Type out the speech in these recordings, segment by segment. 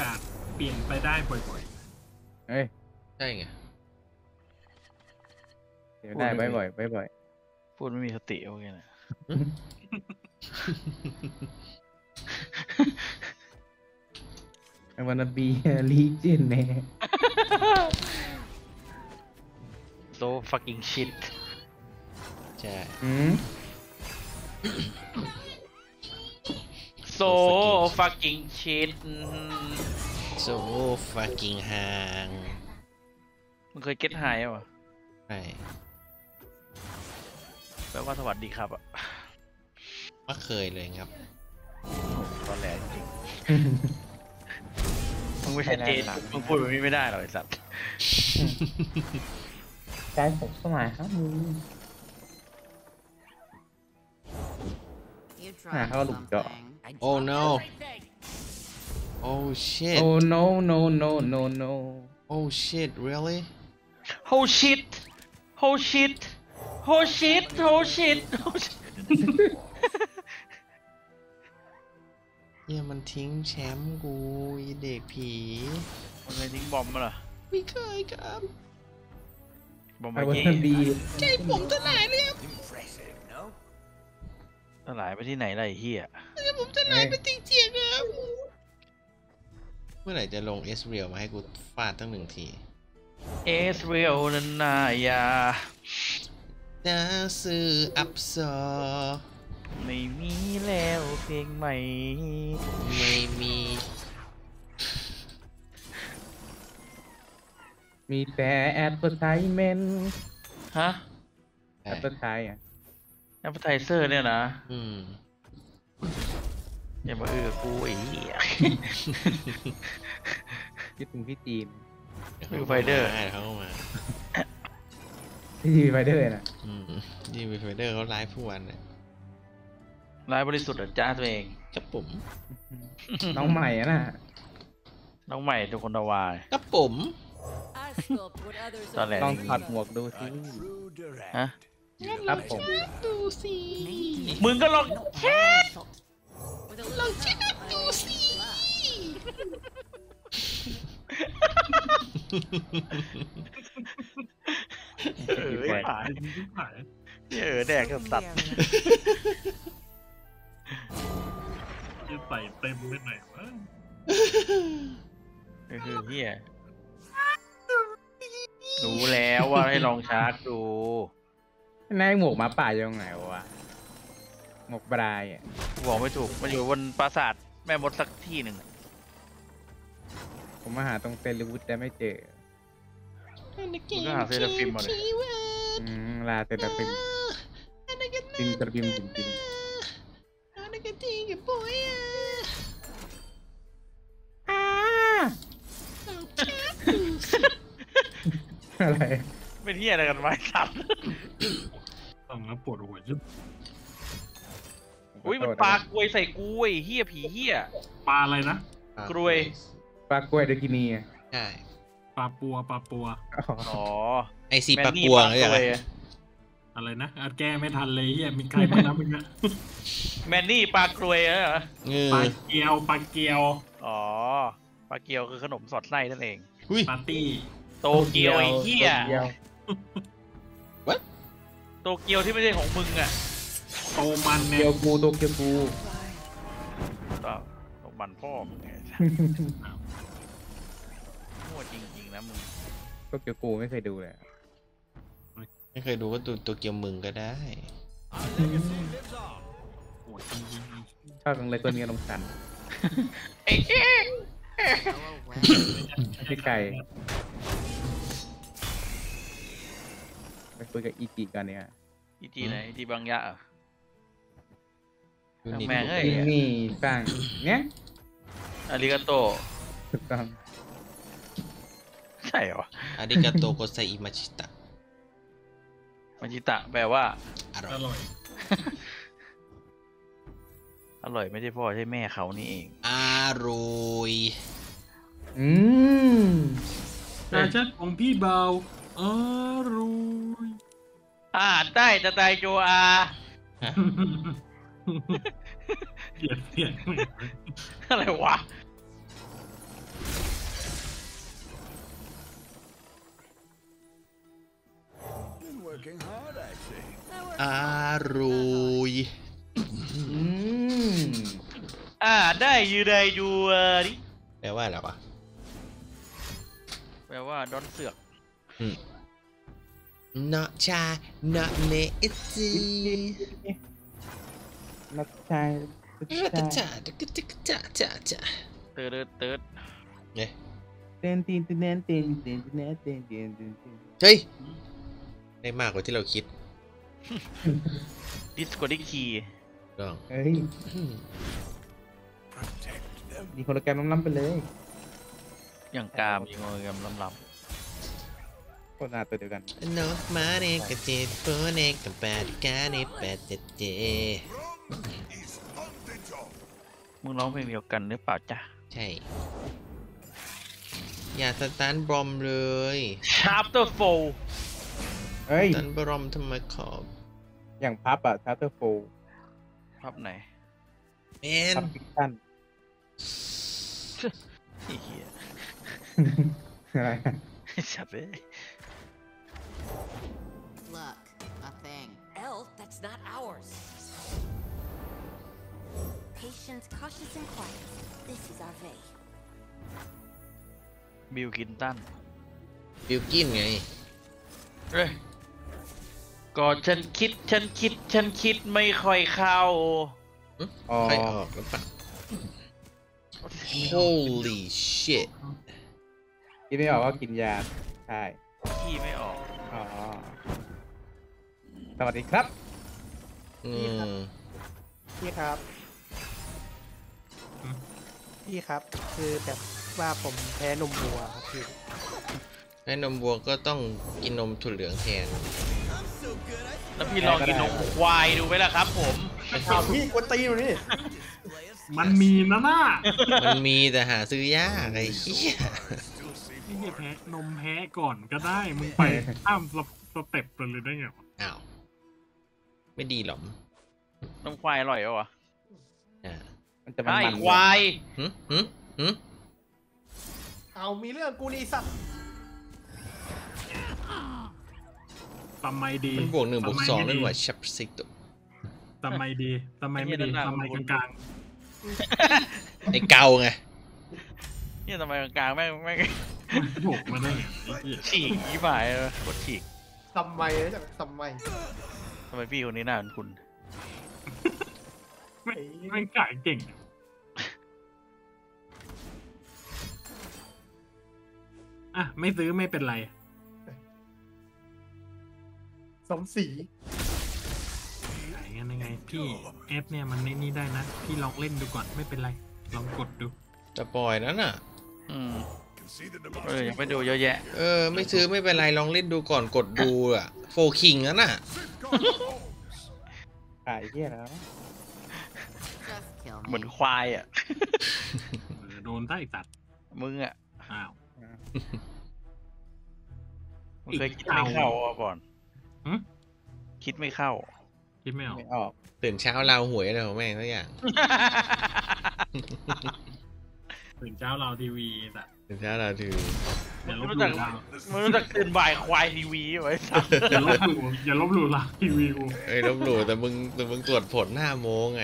กาสเปลี่ยนไปได้บ่อยๆเฮ้ยใช่ไงเดี๋ยวได้บ่อยๆพูดไม่มีสติโอเคนะI wanna be a legend แน่ so fucking shit ใช่ so fucking shit so fucking ห่างมึงเคยเก็ตไฮเหรอใช่แปลว่าสวัสดีครับอ่ะไม่เคยเลยครับตอนแรกจริงมึงไม่ใช่เจนมึงพูดแบบนี้ไม่ได้หรอกไอ้สัตว์ใจผมสมัยครับมึงหาเขาหลุดเจาะ oh no oh shit oh no no no no no oh shit really oh shit oh shit oh shit oh shit oh shit เนี่ยมันทิ้งแชมป์กูอีเด็กผีมันเลยทิ้งบอมมาเหรอไม่เคยครับบอมมาเย่ดีใจผมจะไหลเรียบจะไหลไปที่ไหนไรเฮียผมจะไหลไปจริงๆครับเมื่อไหร่จะลงเอสเรียลมาให้กูฟาดตั้งหนึ่งทีเอสเรียลนั้นนายาจะซื้ออัพซอไม่มีแล้วเพลงใหม่ไม่มีมีแต่แอดเวอร์ไทเมนต์ฮะแอดเวอร์ไทอ่ะแอดเวอร์ไทเซอร์เนี่ยนะอย่ามากูไอ้เหี้ยคิดถึงพี่จีนคือไฟเดอร์ให้เขามาพี่จีนไฟเดอร์นะจีนไฟเดอร์เขาไลฟ์ทุกวันเนี่ยร้ายบริสุทธิ์จ้าตัวเองกับผมน้องใหม่นะน้องใหม่ทุกคนตะวายกับผมตอนแรกต้องถอดหมวกดูสิฮะครับผมดูสิมึงก็ลองเช็ดลองเช็ดดูสิแดกกับตัดจะใส่เต็มไปไหนวะคือเฮียรู้แล้วว่าให้ลองชาร์จดูนายหมวกมาป่าอยู่ตรงไหนวะหมวกบรายอ่ะบอกไม่ถูกมันอยู่บนปราสาทแม่มดสักที่หนึ่งผมมาหาตรงเซเลวุฒแต่ไม่เจอผมก็หาเซเลฟิมมาเลยลาเซเลฟิมฟิมเซเลฟิมฟิมอะไรเป็นเหี้ยอะไรกันวะสัตว์ฟังแล้วปวดหัวจุ๊บอุ้ยมันปลากรวยใส่กูไอ้เหี้ยผีเหี้ยปลาอะไรนะกรวยปลากรวยเดกินีใช่ปลาปัวปลาปัวอ๋อไอซีปลาปัวอะไรนะแก้ไม่ทันเลยเหี้ยมีใครมาแล้วมึงนะแมนนี่ปลากรวยเหรอปลาเกี๊ยวปลาเกี๊ยวอ๋อปลาเกี๊ยวคือขนมสอดไส้นั่นเองปาร์ตี้โตเกียวไอ้เหี้ยโตเกียวที่ไม่ใช่ของมึงอ่ะโตมันเนี่ยโตเกียวกูโตเกียวกูโตมันพ่อมึงไงโง่จริงๆนะมึงโตเกียวกูไม่เคยดูเลยไม่เคยดูก็ดูโตเกียวมึงก็ได้ชอบอะไรตัวนี้ลงสันไอ้เองพี่ไก่ไปคุยกับอีจีกันเนี่ยอีจีไหนอีจีบางยะอ่ะแม่เฮ้ยนี่ฟังเนี้ยอาริกาโตถูกต้องใช่เหรออาริกาโตโกไซอิมาชิตะมาชิตะแปลว่าอร่อยอร่อยไม่ใช่พ่อใช่แม่เขานี่เองอร่อยแต่ชัดของพี่เบาอร่อยได้จะตายโจอาเปลี่ยนอะไรวะ อร่อยได้ยูได้ยูดิแปลว่าอะไรวะแปลว่าดอนเสือกนาชานาเมจินาชานาชานาเติร์ดเติร์ดเนี่ยเต้นตีนเต้นตีนเต้นตีนเต้นตีนเฮ้ยได้มากกว่าที่เราคิดดิสโก้ดิกทีต้องเฮ้ยมีคนละแกมล้ำๆไปเลยอย่างกามมีคนละแกมล้ำๆก็น่าตัวเดียวกันนกมาเนกเจ็ดโปเนกแปดกาเนแปดเจ็ดเจมึงร้องเพลงเดียวกันหรือเปล่าจ๊ะใช่อย่าสตันบอมเลยชาร์ปเตอร์โฟเฮ้ยสตันบอมทำไมขอบอย่างพับอะชาร์ปเตอร์โฟพับไหนเมนพับพิกตันอะไรจับไปบิลกินตันบิลกินไงเฮ้ยก่อนฉันคิดไม่ค่อยเข้าอ๋อ Holy shit กินไม่ออกก็กินยาใช่ขี้ไม่ออกอ๋อสวัสดีครับพี่ครับคือแบบว่าผมแพ้นมวัวครับพี่แพ้นมวัวก็ต้องกินนมถั่วเหลืองแทนแล้วพี่ลองกินนมควายดูไหมล่ะครับผมพี่กวนตีนนี่มันมีนะน่ามันมีแต่หาซื้อยากไอ้เหี้ยนี่แพ้นมแพ้ก่อนก็ได้มึงไปข้ามสเต็ปไปเลยได้ไงอ้าวไม่ดีหรอน้ำควายอร่อยเหรอไอ้ควายเอามีเรื่องกูนี่สัตว์ทำไมดีบวก1+2เรื่องว่าชับซิกตัวทำไมดีทำไมไม่ดีทำไมกลางไอ้เกาไงนี่ทำไมกลางไม่ถูกมาได้ฉีกยี่ห้ออะไรกดฉีกทำไมพี่คนนี้น่าเป็นคุณไม่กล้าเก่งอ่ะไม่ซื้อไม่เป็นไรสมศรีไหนกันยังไงพี่แอปเนี่ยมันไม่นี่ได้นะพี่ลองเล่นดูก่อนไม่เป็นไรลองกดดูจะปล่อยนั่นน่ะยังไม่ดูเยอะแยะไม่ซื้อไม่เป็นไรลองเล่นดูก่อนกดดูอ่ะโฟคิงนั่นน่ะไอ้เหี้ยนะเหมือนควายอ่ะโดนไส้ตัดมึงอ่ะอ้าวเคยคิดไม่เข้าก่อนคิดไม่ออกตื่นเช้าเราหวยอะไรของแม่งทุกอย่างตื่นเช้าเราทีวีสัตว์ตื่นเช้าเราทีวีไม่รู้จักตื่นบ่ายควายทีวีไว้สัตว์อย่าลบหลู่ละทีวีกูไอ้ลบหลู่แต่มึงตรวจผล5 โมงไง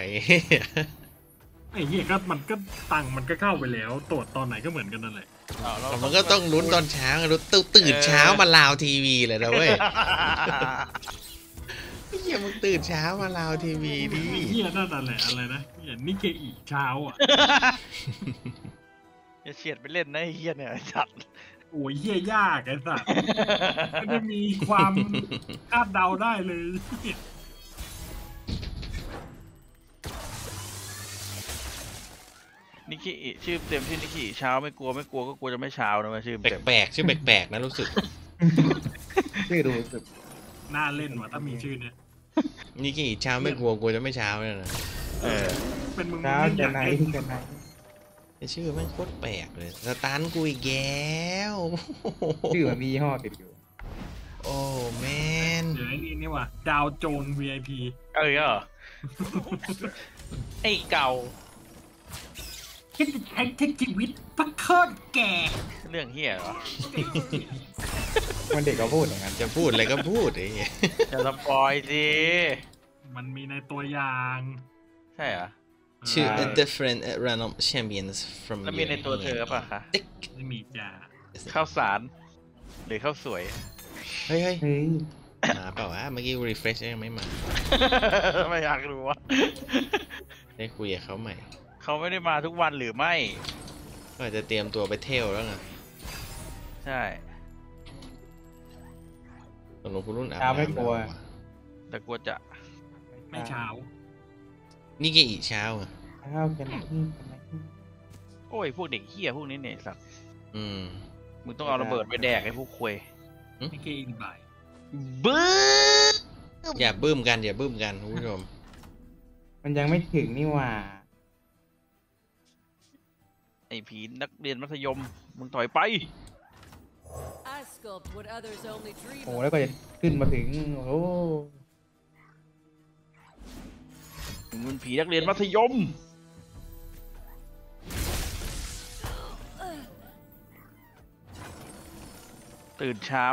ไอ้เหี้ยก็มันก็ตังมันก็เข้าไปแล้วตรวจตอนไหนก็เหมือนกันนั่นแหละแต่มันก็ต้องลุ้นตอนเช้าลุ้นตื่นเช้ามาลาวทีวีเลยนะเว้ยไอ้เหี้ยมึงตื่นเช้ามาลาวทีวีดิไอ้เหี้ยนั่นแหละอะไรนะเห็นนิเคอิเช้าอ่ะอย่าเฉียดไปเล่นนะไอ้เหี้ยเนี่ยสัตว์โอ้ยเหี้ยยากไอ้สัตว์มันจะมีความคาดเดาได้เลยนิกิชื่อเต็มชื่อนิกิเช้าไม่กลัวก็กลัวจะไม่เช้านะชื่อแปลกชื่อแปลกนะรู้สึกชื่อดูรู้สึกน่าเล่นว่ะถ้ามีชื่อเนี่ยนิกิเช้าไม่กลัวกลัวจะไม่เช้าเนี่ยนะเป็นมึงจะไหนชื่อมันโคตรแปลกเลยสตาร์กูอีกแล้วชื่อมีห่อติดอยู่โอ้แมนเดี๋ยวนี่ว่ะดาวโจน VIP เออไอ้เก่า คิดถึงไอ้เทคชีวิตพักโคตรแก่เรื่องเหี้ยเหรอมันเด็กก็พูดอย่างนั้นจะพูดอะไรก็พูดไอ้เหี้ยจะสปอยสิมันมีในตัวอย่างใช่เหรอ Two different random champions from แล้วมีในตัวเธอป่ะคะไม่มีจ้าข้าวสารหรือข้าวสวยเฮ้ยมาเปล่าวะเมื่อกี้ refresh ยังไม่มาไม่อยากรู้ว่าได้คุยกับเขาใหม่เขาไม่ได้มาทุกวันหรือไม่ก็จะเตรียมตัวไปเที่ยวแล้วไงใช่ตอนลงคุณรุ่นอาบไม่กลัวแต่กลัวจะไม่เช้านี่แกอีกเช้าอ่ะเช้ากันโอ้ยพวกเด็กเหี้ยพวกนี้เนี่ยสักมึงต้องเอาระเบิดไปแดกให้พวกควยนี่แกอีกบ่ายบื้มอย่าบื้มกันอย่าบื้มกันคุณผู้ชมมันยังไม่ถึงนี่ว่าไอ้ผีนักเรียนมัธยมมึงถอยไปโอ้แล้วก็จะขึ้นมาถึงโอ้มึงผีนักเรียนมัธยมตื่นเช้า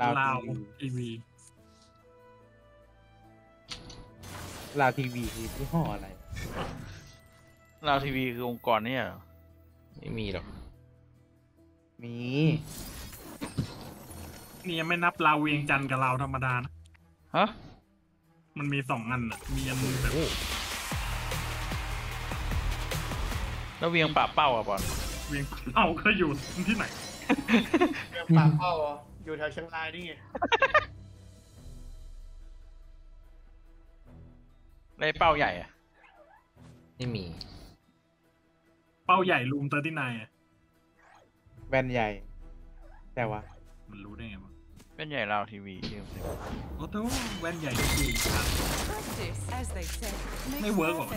ลาวทีวีลาวทีวีคือยี่ห้ออะไรลาวทีวีคือองค์กรเนี่ยไม่มีหรอกมีนี่ยังไม่นับลาวเวียงจันทร์กับลาวธรรมดานะฮะมันมีสองอันอ่ะมีอันนึงแบบแล้วเวียงป่าเป้าอ่ะบอลเวียงป่าเป้าก็อยู่ที่ไหนเวียงป่าเป้าอยู่แถวเชียงรายนี่ไงในเป้าใหญ่อะไม่มีเป้าใหญ่ลูม39อะแบนใหญ่แต่ว่ามันรู้ได้ไงบ้างแบนใหญ่ลาวทีวีโอ้โหแบนใหญ่ทีวีไม่เวิร์กหรอ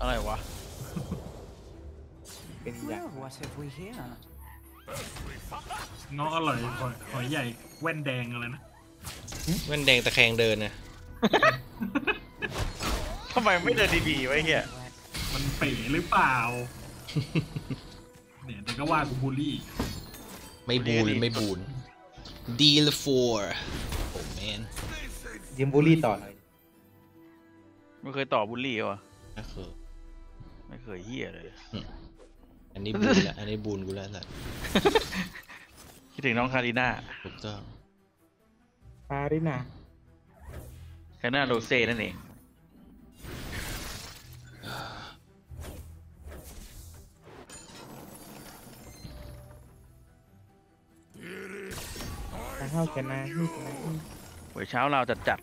อะไรวะเป็นใหญ่น้องอร่อยหอยใหญ่แว่นแดงอะไรนะแว่นแดงตะแคงเดินนะทำไมไม่เดินดีๆไว้เหี้ยมันเป๋หรือเปล่าเนี่ยแต่ก็ว่ากูบูลลี่ไม่บูลไม่บูล deal for โอ้แมนยิมบูลลี่ต่อเลยไม่เคยต่อบูลลี่วะไม่เคยเหี้ยเลยอันนี้บูลละอันนี้บูลกูแล้วสัตว์คิดถึงน้องคาริน่าถูกต้องคาริน่าคาริน่าโรเซ่นั่นเองเช้ากันนะหัวเช้าเราจัด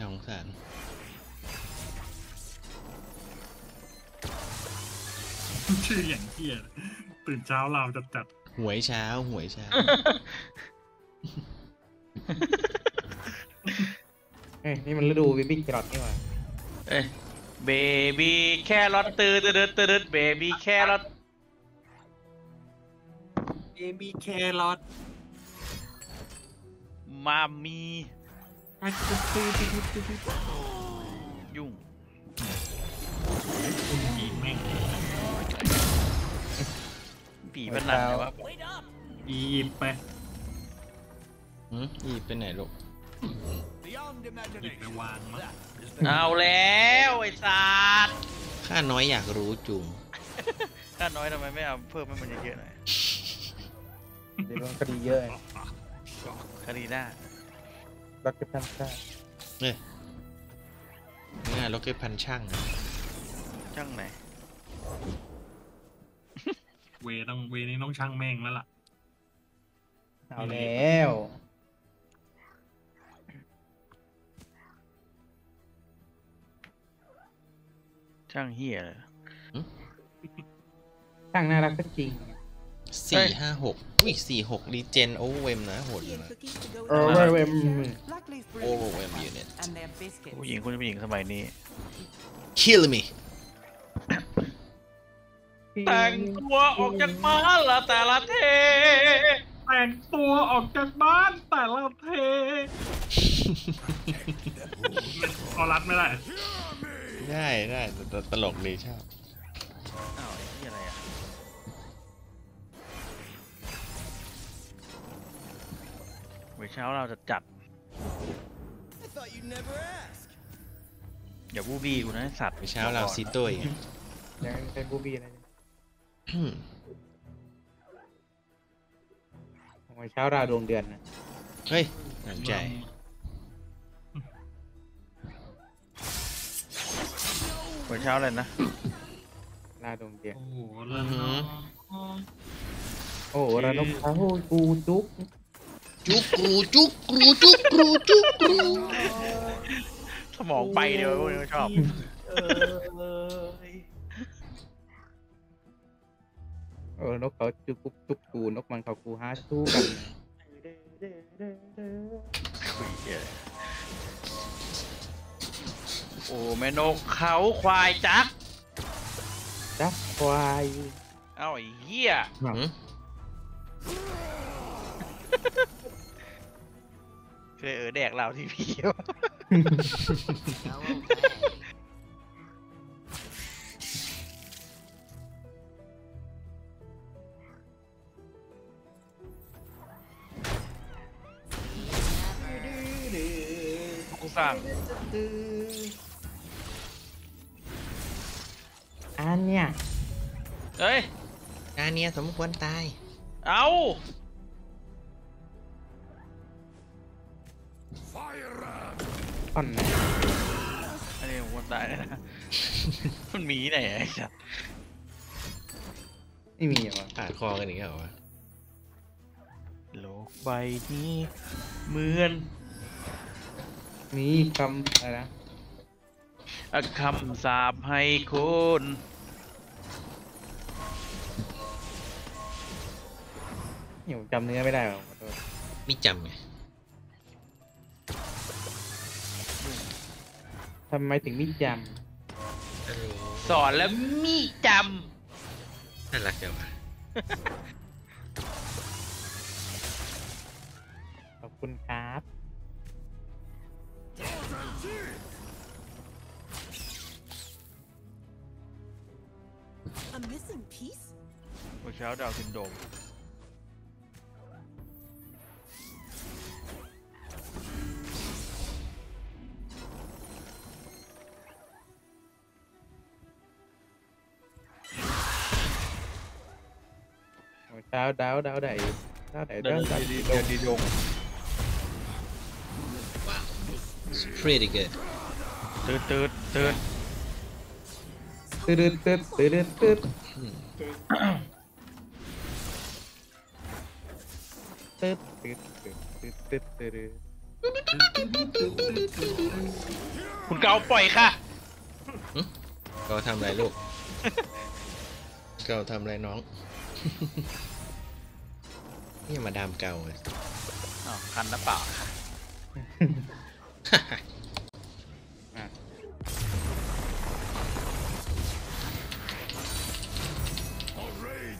น่าสงสารชื่ออย่างเที่ยตื่นเช้าเราจัดหวยเช้าเอ้ยนี่มันฤดูเบบี้แครอทนี่หว่าเอ้ยเบบี้แครอทตื่นเบบี้แครอทมามียุ่งปีแม่งปีบันลังเลยวะอีบไปอีบไปไหนลูกไปวางมั้ยเอาแล้วไอ้สัตว์ข้าน้อยอยากรู้จุงข้าน้อยทำไมไม่เอาเพิ่มให้มันเยอะๆหน่อยเดี๋ยวคดีเยอะคดีหน้าล็อกเก็ตพันช่างเนี่ยล็อกเก็ตพันช่างไหนเวนี้ต้องช่างแม่งแล้วล่ะเอาแล้วช่างเหี้ยช่างน่ารักก็จริง456อุ้ย46ดีเจนโอเวมนะโหดเลยนะโอเวมยูนิตผู้หญิงคุณเป็นผู้หญิงสมัยนี้ kill me แต่งตัวออกจากบ้านละแต่ละเทแต่งตัวออกจากบ้านแต่ละเทเอารัดไม่ได้ ได้ได้ตลกดีชอบอ้าวไอ้ที่อะไรอ่ะเมื่อเช้าเราจะจัดอย่าบูบี้กูนะสัตว์เมื่อเช้าเราซีตัวอีกยังเป็นบูบี้อะไรเมื่อเช้าเราดวงเดือนนะเฮ้ยหนักใจเมื่อเช้าเลยนะลาดวงเดือนโอ้โหระนกเขากูจุกจุกรูจุกรูจุกรูจุกรูสมองไปเดี๋ยวกูชอบนกเขาจุกจุกกูนกมันเขากูฮาสู้กันโอ้แม่นกเขาควายจักควายเอ้าไอ้เหี้ยเคยแดกเราที่พี่กูสั่งอันเนี่ยเฮ้ยอันเนี่ยสมควรตายเอาอันนี้ผมคนตายนะมันมีไหนไอ้สัสไม่มีอะวะขาดคอกันอย่างเงี้ยเหรอโลกใบนี้เหมือนมีคำอะไรนะคำสาปให้คนเนี่ยผมจำเนื้อไม่ได้หรอกไม่จำไงทำไมถึงมีจำสอนแล้วมีจำน่ารักจังวะขอบคุณครับวันเช้าดาวกินโดมดาวไหนดาวดีดง pretty good ตืดคุณเกาปล่อยค่ะเกาทำไรลูกเกาทำไรน้องนี่มาดามเก่าเลยคันหรือเปล่า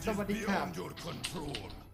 สวัสดีครับ